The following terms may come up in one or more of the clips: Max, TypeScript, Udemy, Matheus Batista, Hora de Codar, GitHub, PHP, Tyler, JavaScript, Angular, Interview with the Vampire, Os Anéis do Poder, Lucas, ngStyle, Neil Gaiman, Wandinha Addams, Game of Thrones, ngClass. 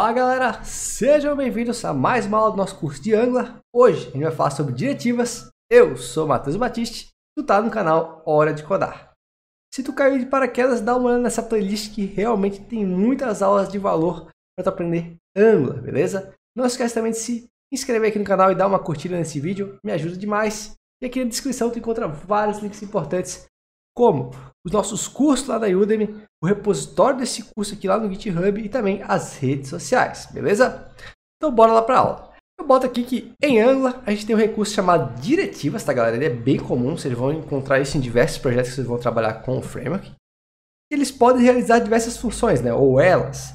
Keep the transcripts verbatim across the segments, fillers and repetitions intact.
Fala galera, sejam bem-vindos a mais uma aula do nosso curso de Angular. Hoje a gente vai falar sobre diretivas. Eu sou Matheus Batista, tu tá no canal Hora de Codar. Se tu caiu de paraquedas, dá uma olhada nessa playlist que realmente tem muitas aulas de valor para tu aprender Angular, beleza? Não esquece também de se inscrever aqui no canal e dar uma curtida nesse vídeo, me ajuda demais. E aqui na descrição tu encontra vários links importantes, como os nossos cursos lá da Udemy, o repositório desse curso aqui lá no GitHub e também as redes sociais, beleza? Então bora lá para a aula. Eu boto aqui que em Angular a gente tem um recurso chamado diretivas, tá galera? Ele é bem comum, vocês vão encontrar isso em diversos projetos que vocês vão trabalhar com o framework. Eles podem realizar diversas funções, né? Ou elas.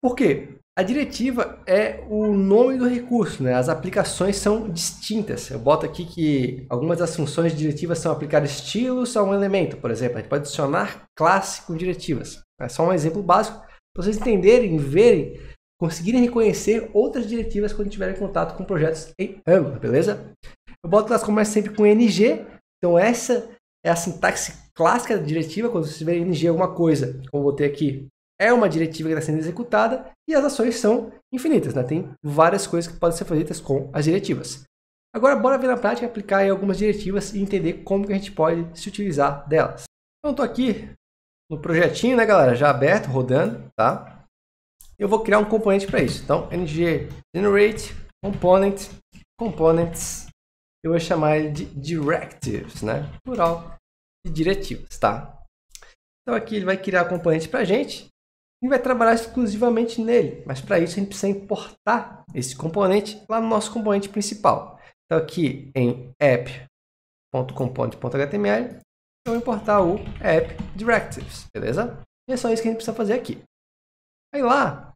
Por quê? A diretiva é o nome do recurso, né? As aplicações são distintas. Eu boto aqui que algumas das funções de diretivas são aplicar estilos a um elemento, por exemplo. A gente pode adicionar classe com diretivas. É só um exemplo básico para vocês entenderem, verem, conseguirem reconhecer outras diretivas quando tiverem contato com projetos em Angular, beleza? Eu boto que elas começam sempre com ng, então essa é a sintaxe clássica da diretiva. Quando vocês verem ng alguma coisa, como eu botei aqui, é uma diretiva que está sendo executada e as ações são infinitas, né? Tem várias coisas que podem ser feitas com as diretivas. Agora bora ver na prática, aplicar aí algumas diretivas e entender como que a gente pode se utilizar delas. Então estou aqui no projetinho, né galera, já aberto, rodando, tá? Eu vou criar um componente para isso. Então ng generate component, components, eu vou chamar ele de directives, né? Plural de diretivas, tá? Então aqui ele vai criar um componente para a gente. A gente vai trabalhar exclusivamente nele, mas para isso a gente precisa importar esse componente lá no nosso componente principal. Então aqui em app.component.html, eu vou importar o app directives, beleza? E é só isso que a gente precisa fazer aqui. Aí lá,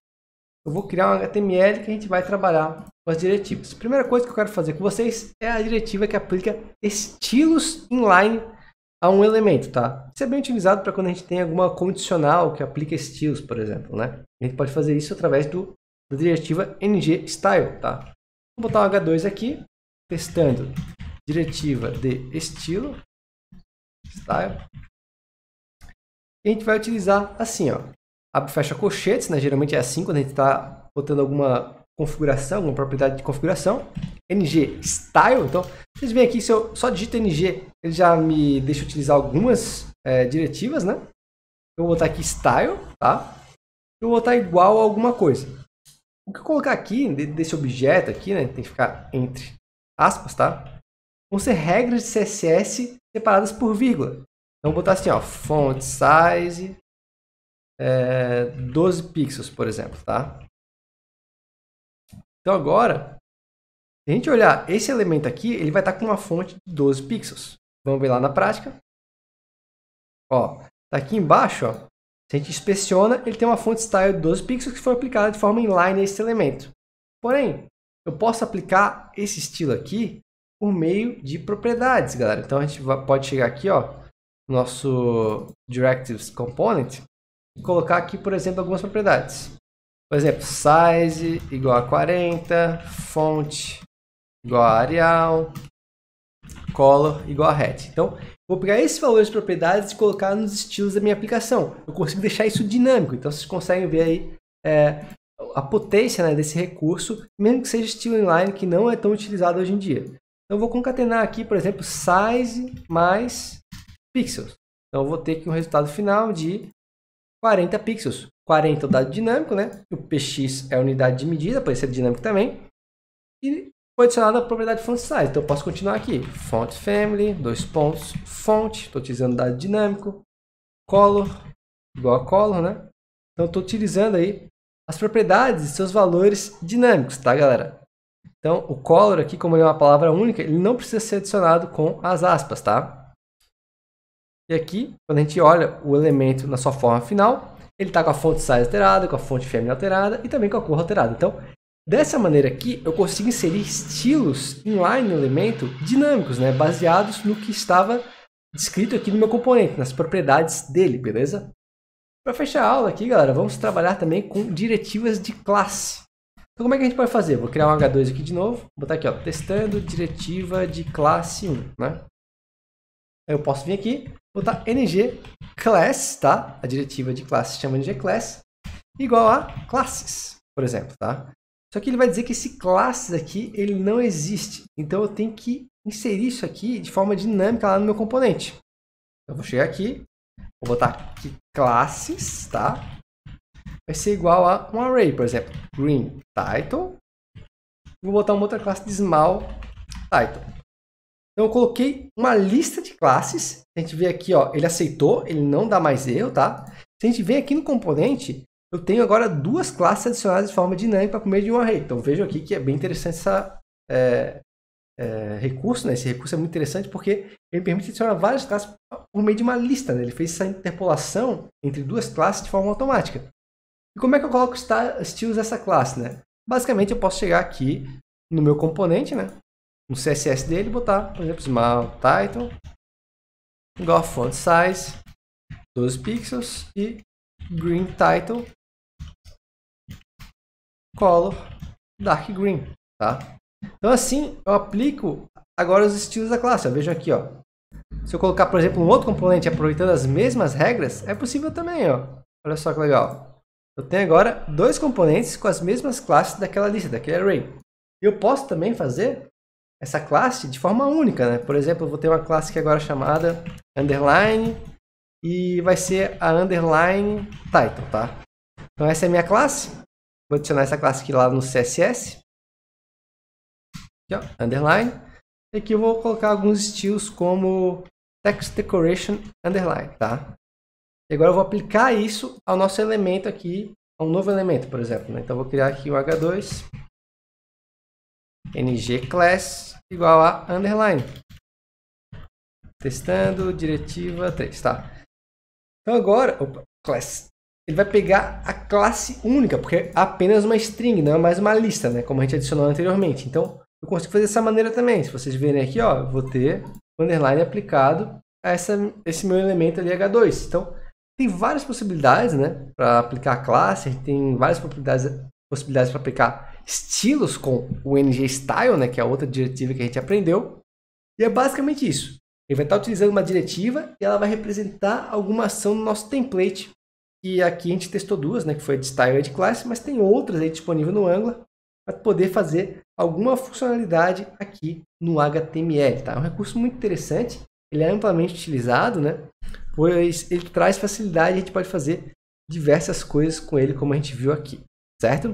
eu vou criar um H T M L que a gente vai trabalhar com as diretivas. A primeira coisa que eu quero fazer com vocês é a diretiva que aplica estilos inline a um elemento, tá? Isso é bem utilizado para quando a gente tem alguma condicional que aplica estilos, por exemplo, né? A gente pode fazer isso através do, da diretiva ngStyle, tá? Vou botar um H dois aqui, testando diretiva de estilo, style. E a gente vai utilizar assim, ó. Abre e fecha colchetes, né? Geralmente é assim quando a gente está botando alguma configuração, alguma propriedade de configuração. ngStyle, então vocês veem aqui, se eu só digito ng, ele já me deixa utilizar algumas é, diretivas, né? Eu vou botar aqui style, tá? Eu vou botar igual a alguma coisa. O que eu colocar aqui, desse objeto aqui, né? Tem que ficar entre aspas, tá? Vão ser regras de C S S separadas por vírgula. Então eu vou botar assim, ó, font size é, doze pixels, por exemplo, tá? Então agora, se a gente olhar esse elemento aqui, ele vai estar com uma fonte de doze pixels. Vamos ver lá na prática. Ó, tá aqui embaixo, ó. Se a gente inspeciona, ele tem uma fonte style de doze pixels que foi aplicada de forma inline a esse elemento. Porém, eu posso aplicar esse estilo aqui por meio de propriedades, galera. Então a gente pode chegar aqui, ó, no nosso directives component e colocar aqui, por exemplo, algumas propriedades. Por exemplo, size igual a quarenta, font igual a Arial, color igual a red. Então, vou pegar esses valores de propriedades e colocar nos estilos da minha aplicação. Eu consigo deixar isso dinâmico, então vocês conseguem ver aí é, a potência, né, desse recurso, mesmo que seja estilo inline, que não é tão utilizado hoje em dia. Então, eu vou concatenar aqui, por exemplo, size mais pixels. Então, eu vou ter aqui um resultado final de quarenta pixels. quarenta é o dado dinâmico, né? O P X é a unidade de medida, pode ser dinâmico também. E foi adicionada a propriedade font size. Então eu posso continuar aqui. Font family, dois pontos, font, estou utilizando dado dinâmico, color, igual a color, né? Então estou utilizando aí as propriedades e seus valores dinâmicos, tá galera? Então o color aqui, como ele é uma palavra única, ele não precisa ser adicionado com as aspas, tá? E aqui, quando a gente olha o elemento na sua forma final, ele está com a fonte size alterada, com a fonte family alterada e também com a cor alterada. Então, dessa maneira aqui, eu consigo inserir estilos inline no elemento dinâmicos, né? Baseados no que estava descrito aqui no meu componente, nas propriedades dele, beleza? Para fechar a aula aqui, galera, vamos trabalhar também com diretivas de classe. Então, como é que a gente pode fazer? Vou criar um H dois aqui de novo, vou botar aqui, ó, testando diretiva de classe um, né? Eu posso vir aqui, botar ngClass, tá? A diretiva de classe se chama ngClass, igual a classes. por exemplo, tá? Só que ele vai dizer que esse classes aqui, ele não existe. Então eu tenho que inserir isso aqui de forma dinâmica lá no meu componente. Eu vou chegar aqui, vou botar aqui classes, tá? Vai ser igual a um array, por exemplo, green title. Vou botar uma outra classe de small title. Então eu coloquei uma lista de classes. A gente vê aqui, ó, ele aceitou, ele não dá mais erro, tá? Se a gente vem aqui no componente, eu tenho agora duas classes adicionadas de forma dinâmica por meio de um array. Então vejam aqui que é bem interessante essa é, é, recurso, né? Esse recurso é muito interessante porque ele permite adicionar várias classes por meio de uma lista, né? Ele fez essa interpolação entre duas classes de forma automática. E como é que eu coloco estilos dessa classe, né? Basicamente eu posso chegar aqui no meu componente, né? No C S S dele, botar, por exemplo, small title, igual font size, doze pixels e green title, color, dark green, tá? Então assim, eu aplico agora os estilos da classe, ó. Vejam aqui, ó. Se eu colocar, por exemplo, um outro componente aproveitando as mesmas regras, é possível também, ó. Olha só que legal. Eu tenho agora dois componentes com as mesmas classes daquela lista, daquele array. Eu posso também fazer essa classe de forma única, né? Por exemplo, eu vou ter uma classe que agora é chamada underline e vai ser a underline title, tá? Então essa é a minha classe. Vou adicionar essa classe aqui lá no C S S. Aqui, ó, underline. E aqui eu vou colocar alguns estilos como text decoration underline, tá? E agora eu vou aplicar isso ao nosso elemento aqui, a um novo elemento, por exemplo, né? Então eu vou criar aqui o H dois. ngClass igual a underline. Testando diretiva três, tá? Então agora, opa, class. Ele vai pegar a classe única, porque é apenas uma string, não é mais uma lista, né? Como a gente adicionou anteriormente. Então, eu consigo fazer dessa maneira também. Se vocês verem aqui, ó, eu vou ter underline aplicado a essa, esse meu elemento ali H dois. Então, tem várias possibilidades, né? Para aplicar a classe, a gente tem várias possibilidades, possibilidades para aplicar estilos com o ngStyle, né, que é a outra diretiva que a gente aprendeu. E é basicamente isso. Ele vai estar utilizando uma diretiva e ela vai representar alguma ação no nosso template. E aqui a gente testou duas, né, que foi a de Style e a de Class, mas tem outras aí disponíveis no Angular para poder fazer alguma funcionalidade aqui no H T M L. Tá? É um recurso muito interessante. Ele é amplamente utilizado, né, pois ele traz facilidade e a gente pode fazer diversas coisas com ele, como a gente viu aqui, certo?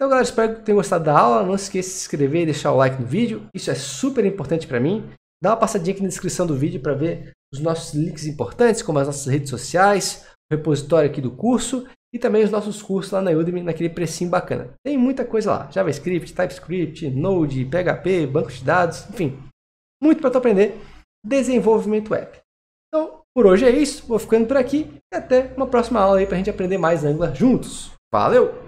Então, galera, espero que tenham gostado da aula. Não se esqueça de se inscrever e deixar o like no vídeo. Isso é super importante para mim. Dá uma passadinha aqui na descrição do vídeo para ver os nossos links importantes, como as nossas redes sociais, o repositório aqui do curso e também os nossos cursos lá na Udemy, naquele precinho bacana. Tem muita coisa lá. JavaScript, TypeScript, Node, P H P, banco de dados, enfim. Muito para tu aprender desenvolvimento web. Então, por hoje é isso. Vou ficando por aqui e até uma próxima aula aí para a gente aprender mais Angular juntos. Valeu!